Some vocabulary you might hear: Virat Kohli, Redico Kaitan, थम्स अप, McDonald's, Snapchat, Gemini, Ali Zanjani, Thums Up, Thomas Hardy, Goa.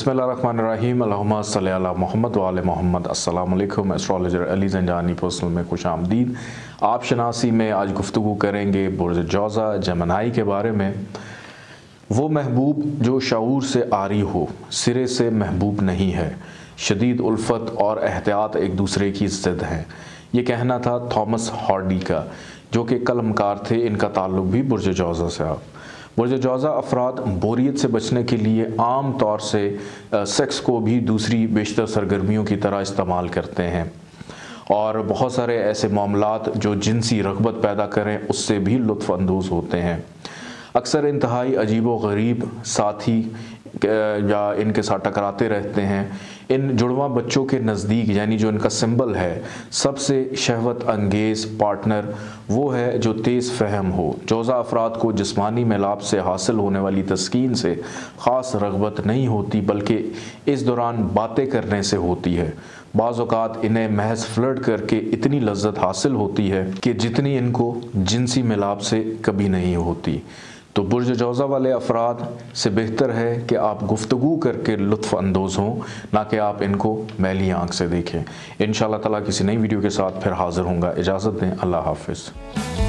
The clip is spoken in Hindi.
बिस्मिल्लाहिर्रहमानिर्रहीम अल्लाहुम्मा सल्ली अला मोहम्मद व आले मोहम्मद। अस्सलाम अलैकुम। एस्ट्रोलॉजर अली ज़ंजानी पर्सनल में खुश आमदीद। आप शनासी में आज गुफ्तगू करेंगे बुर्ज जौज़ा जेमिनाई के बारे में। वो महबूब जो शऊर से आरी हो, सिरे से महबूब नहीं है। शदीद उल्फत और एहतियात एक दूसरे की ज़िद हैं। ये कहना था थॉमस हार्डी का, जो कि कलमकार थे। इनका ताल्लुक भी बुर्ज जौज़ा से। आप बुर्ज जौज़ा अफराद बोरियत से बचने के लिए आम तौर से सेक्स को भी दूसरी बेशतर सरगर्मियों की तरह इस्तेमाल करते हैं और बहुत सारे ऐसे मामलात जो जिनसी रग़बत पैदा करें उससे भी लुत्फ़अंदोज़ होते हैं। अक्सर इंतहाई अजीबो गरीब साथी या इनके साथ टकराते रहते हैं। इन जुड़वा बच्चों के नज़दीक, यानी जो इनका सिंबल है, सबसे शहवत अंगेज़ पार्टनर वो है जो तेज़ फहम हो। जौज़ा अफराद को जिस्मानी मिलाप से हासिल होने वाली तस्कीन से ख़ास रग़बत नहीं होती, बल्कि इस दौरान बातें करने से होती है। बाज़ औक़ात इन्हें महज फ्लर्ट करके इतनी लज्जत हासिल होती है कि जितनी इनको जिनसी मिलाप से कभी नहीं होती। तो बुर्ज जौज़ा वाले अफराद से बेहतर है कि आप गुफ्तगू करके लुत्फ़ अंदोज़ हों, ना कि आप इनको मैली आँख से देखें। इंशाअल्लाह ताला किसी नई वीडियो के साथ फिर हाज़िर होंगे। इजाज़त दें, अल्लाह हाफ़िज़।